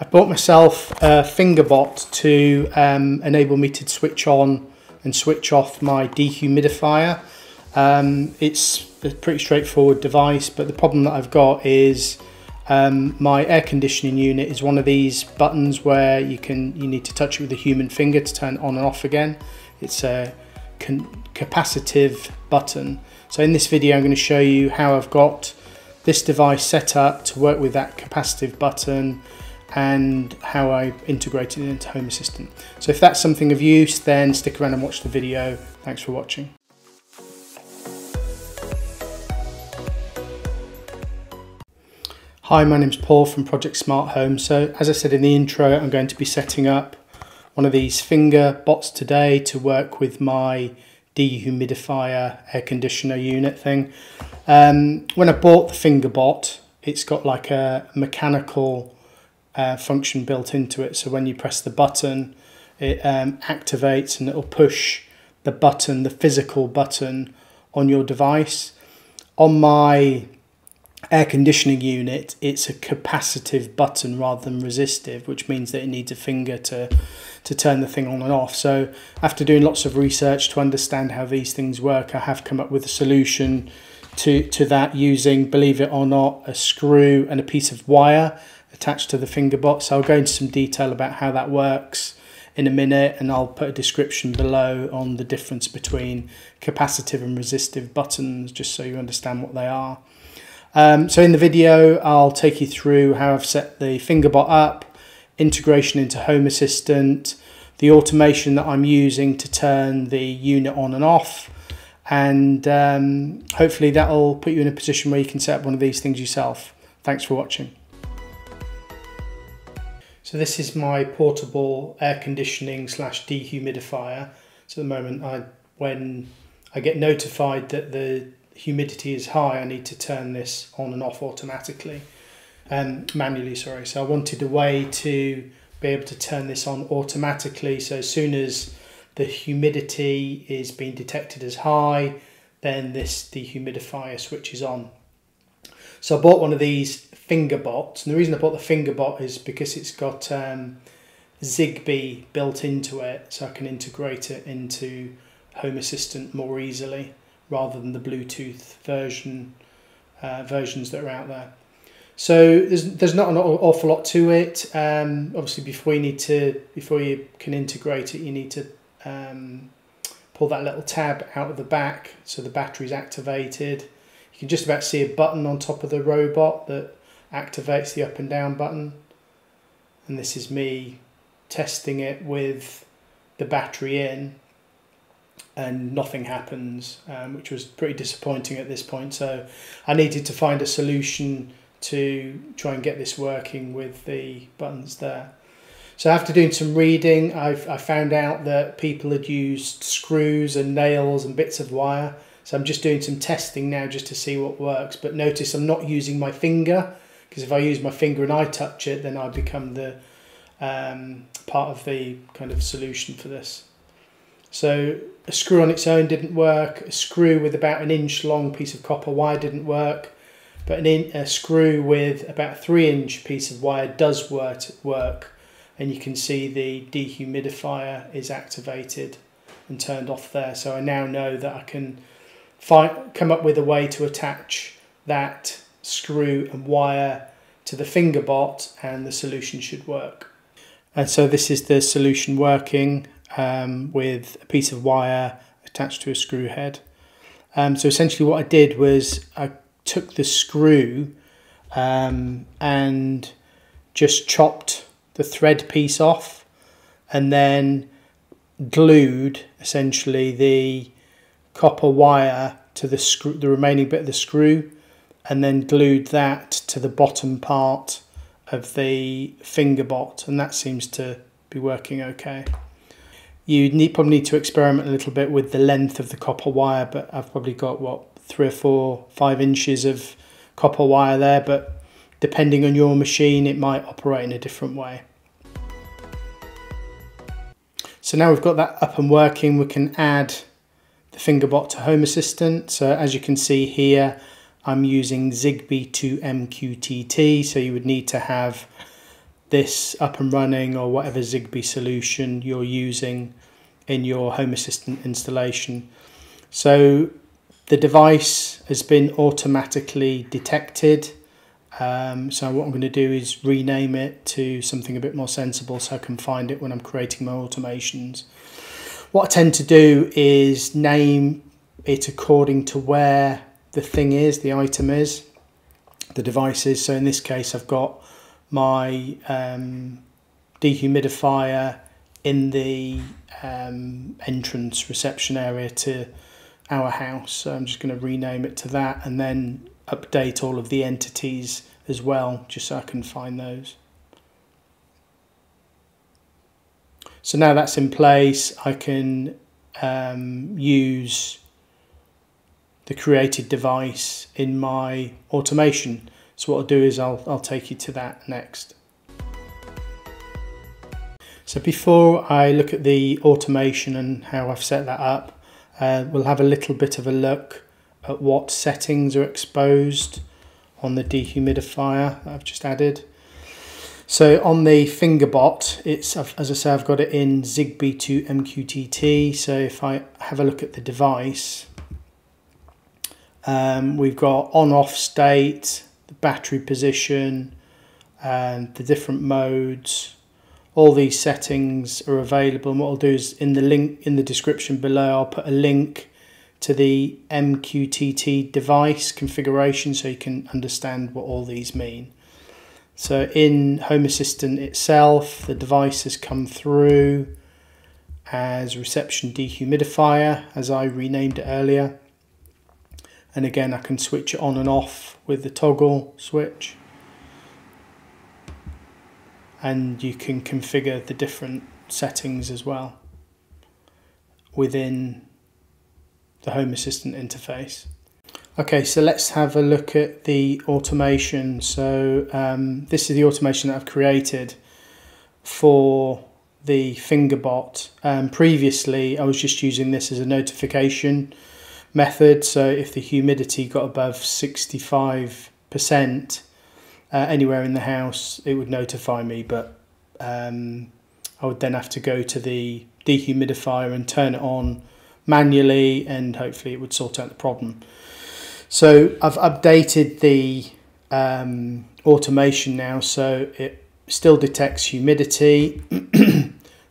I bought myself a fingerbot to enable me to switch on and switch off my dehumidifier. It's a pretty straightforward device, but the problem that I've got is my air conditioning unit is one of these buttons where you need to touch it with a human finger to turn it on and off again. It's a capacitive button. So in this video I'm going to show you how I've got this device set up to work with that capacitive button and how I integrated it into Home Assistant. So if that's something of use, then stick around and watch the video. Thanks for watching. Hi, my name's Paul from Project Smart Home. So as I said in the intro, I'm going to be setting up one of these finger bots today to work with my dehumidifier air conditioner unit thing. When I bought the finger bot, it's got like a mechanical function built into it. So when you press the button, it activates and it'll push the button, the physical button on your device. On my air conditioning unit, it's a capacitive button rather than resistive, which means that it needs a finger to turn the thing on and off. So after doing lots of research to understand how these things work, I have come up with a solution to that using, believe it or not, a screw and a piece of wire attached to the finger bot. So I'll go into some detail about how that works in a minute, and I'll put a description below on the difference between capacitive and resistive buttons, just so you understand what they are. So in the video, I'll take you through how I've set the fingerbot up, integration into Home Assistant, the automation that I'm using to turn the unit on and off, and hopefully that'll put you in a position where you can set up one of these things yourself. Thanks for watching. So this is my portable air conditioning / dehumidifier. So at the moment, when I get notified that the humidity is high, I need to turn this on and off automatically, manually, sorry. So I wanted a way to be able to turn this on automatically, so as soon as the humidity is being detected as high, then this dehumidifier switches on. So I bought one of these finger bots, and the reason I bought the finger bot is because it's got Zigbee built into it, so I can integrate it into Home Assistant more easily, rather than the Bluetooth versions that are out there. So there's not an awful lot to it. Obviously, before you can integrate it, you need to pull that little tab out of the back so the battery's activated. You can just about see a button on top of the robot that activates the up and down button, and this is me testing it with the battery in, and nothing happens, which was pretty disappointing at this point. So I needed to find a solution to try and get this working with the buttons there. So after doing some reading, I found out that people had used screws and nails and bits of wire. So I'm just doing some testing now just to see what works. But notice I'm not using my finger, because if I use my finger and I touch it, then I become the part of the kind of solution for this. So a screw on its own didn't work, a screw with about an inch long piece of copper wire didn't work, but a screw with about a 3-inch piece of wire does work, and you can see the dehumidifier is activated and turned off there. So I now know that I can come up with a way to attach that screw and wire to the fingerbot, and the solution should work. And so this is the solution working, with a piece of wire attached to a screw head. So essentially what I did was I took the screw and just chopped the thread piece off, and then glued essentially the copper wire to the screw, the remaining bit of the screw, and then glued that to the bottom part of the fingerbot, and that seems to be working okay. You probably need to experiment a little bit with the length of the copper wire, but I've probably got, what, 3 or 4, 5 inches of copper wire there, but depending on your machine, it might operate in a different way. So now we've got that up and working, we can add the fingerbot to Home Assistant. So as you can see here, I'm using Zigbee2MQTT, so you would need to have this up and running, or whatever Zigbee solution you're using in your Home Assistant installation. So the device has been automatically detected. So what I'm going to do is rename it to something a bit more sensible so I can find it when I'm creating my automations. What I tend to do is name it according to where the thing is, the item is, the device is. So in this case, I've got my dehumidifier in the entrance reception area to our house. So I'm just going to rename it to that and then update all of the entities as well, just so I can find those. So now that's in place, I can use the created device in my automation. So what I'll do is I'll take you to that next. So before I look at the automation and how I've set that up, we'll have a little bit of a look at what settings are exposed on the dehumidifier that I've just added. So on the fingerbot, it's, as I say, I've got it in Zigbee2MQTT. So if I have a look at the device, we've got on-off state, the battery position, and the different modes. All these settings are available, and what I'll do is in the link in the description below, I'll put a link to the MQTT device configuration so you can understand what all these mean. So in Home Assistant itself, the device has come through as reception dehumidifier, as I renamed it earlier, and again I can switch it on and off with the toggle switch, and you can configure the different settings as well within the Home Assistant interface. Okay, so let's have a look at the automation. So this is the automation that I've created for the fingerbot. Previously I was just using this as a notification method, so if the humidity got above 65% anywhere in the house, it would notify me, but I would then have to go to the dehumidifier and turn it on manually, and hopefully it would sort out the problem. So I've updated the automation now, so it still detects humidity.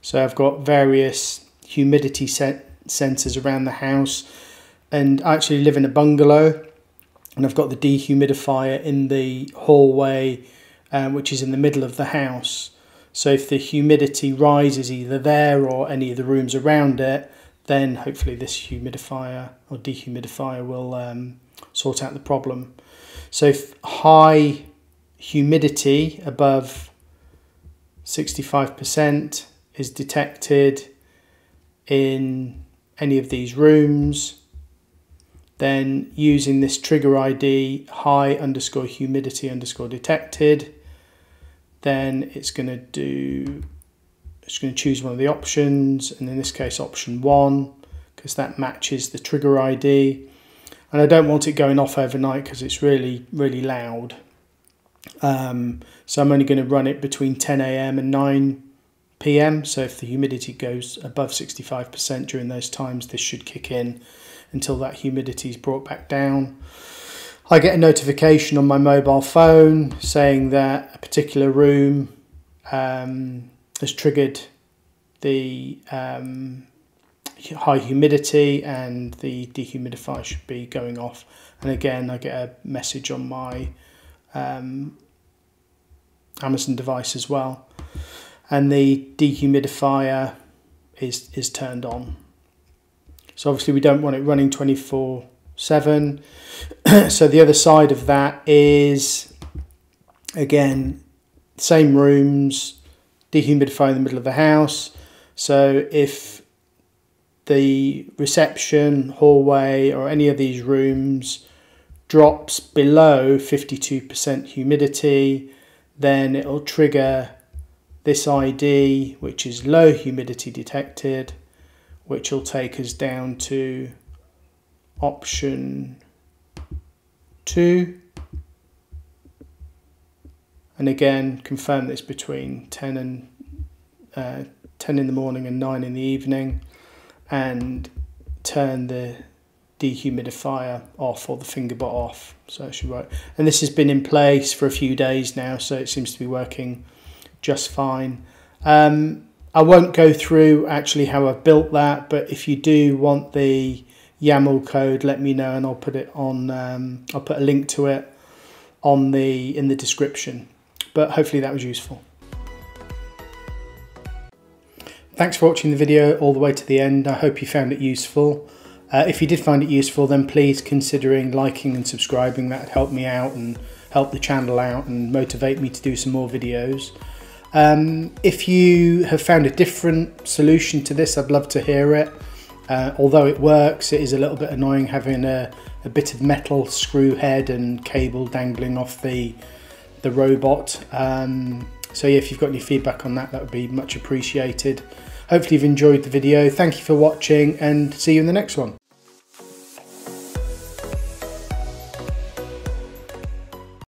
So I've got various humidity sensors around the house, and I actually live in a bungalow, and I've got the dehumidifier in the hallway, which is in the middle of the house. So if the humidity rises either there or any of the rooms around it, then hopefully this humidifier or dehumidifier will sort out the problem. So if high humidity above 65% is detected in any of these rooms, then using this trigger ID high_humidity_detected, then it's going to do, just going to choose one of the options, and in this case option 1, because that matches the trigger ID, and I don't want it going off overnight because it's really loud, so I'm only going to run it between 10 AM and 9 PM. So if the humidity goes above 65% during those times, this should kick in until that humidity is brought back down. I get a notification on my mobile phone saying that a particular room has triggered the high humidity and the dehumidifier should be going off, and again I get a message on my Amazon device as well, and the dehumidifier is turned on. So obviously we don't want it running 24/7. So the other side of that is, again, same rooms, dehumidifier in the middle of the house. So if the reception, hallway, or any of these rooms drops below 52% humidity, then it'll trigger this ID, which is low humidity detected, which will take us down to option 2. And again, confirm this between 10 in the morning and 9 in the evening, and turn the dehumidifier off, or the fingerbot off. So it should work. And this has been in place for a few days now, so it seems to be working just fine. I won't go through actually how I've built that, but if you do want the YAML code, let me know and I'll put it on. I'll put a link to it on the in the description. But hopefully that was useful. Thanks for watching the video all the way to the end. I hope you found it useful. If you did find it useful, then please considering liking and subscribing. That would help me out and help the channel out and motivate me to do some more videos. If you have found a different solution to this, I'd love to hear it. Although it works, it is a little bit annoying having a bit of metal screw head and cable dangling off the robot. So yeah, if you've got any feedback on that, that would be much appreciated. Hopefully you've enjoyed the video. Thank you for watching, and see you in the next one.